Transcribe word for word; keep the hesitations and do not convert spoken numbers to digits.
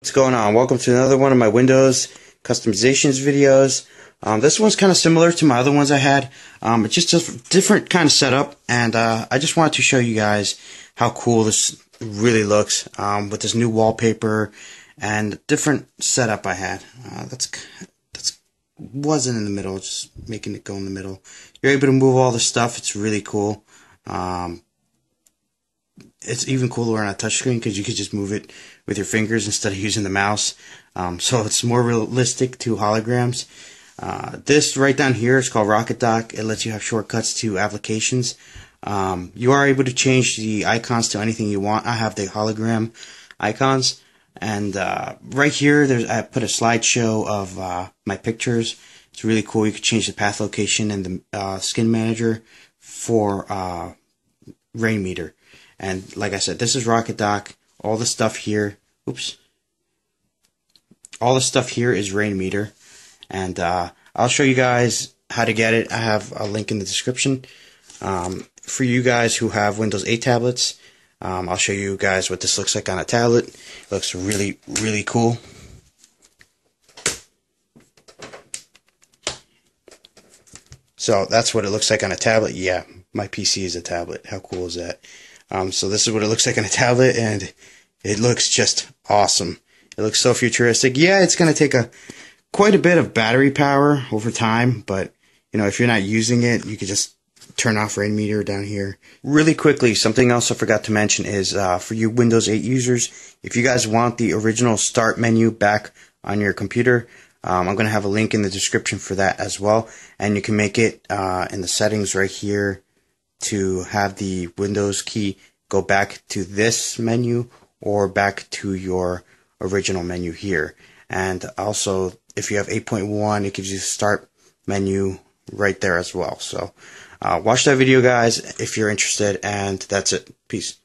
What's going on? Welcome to another one of my Windows customizations videos. Um, this one's kind of similar to my other ones I had. Um, it's just a different kind of setup, and uh, I just wanted to show you guys how cool this really looks um, with this new wallpaper and different setup I had. Uh, that's that's wasn't in the middle, just making it go in the middle. You're able to move all the stuff. It's really cool. Um, It's even cooler on a touchscreen because you could just move it with your fingers instead of using the mouse. Um, so it's more realistic to holograms. Uh, this right down here is called Rocketdock. It lets you have shortcuts to applications. Um, you are able to change the icons to anything you want. I have the hologram icons. And uh, right here, there's I put a slideshow of uh, my pictures. It's really cool. You can change the path location and the uh, skin manager for uh, Rainmeter. And like I said, this is Rocketdock. All the stuff here, oops, all the stuff here is Rainmeter, and uh, I'll show you guys how to get it. I have a link in the description um, for you guys who have Windows eight tablets. Um, I'll show you guys what this looks like on a tablet. It looks really, really cool. So that's what it looks like on a tablet. Yeah, my P C is a tablet. How cool is that? Um, so this is what it looks like on a tablet, and it looks just awesome. It looks so futuristic. Yeah, it's going to take a quite a bit of battery power over time, but you know, if you're not using it, you could just turn off Rainmeter down here. Really quickly, something else I forgot to mention is uh, for you Windows eight users, if you guys want the original start menu back on your computer, um, I'm going to have a link in the description for that as well, and you can make it uh, in the settings right here to have the Windows key go back to this menu or back to your original menu here. And also, if you have eight point one, it gives you the start menu right there as well. So uh, watch that video, guys, if you're interested, and that's it. Peace.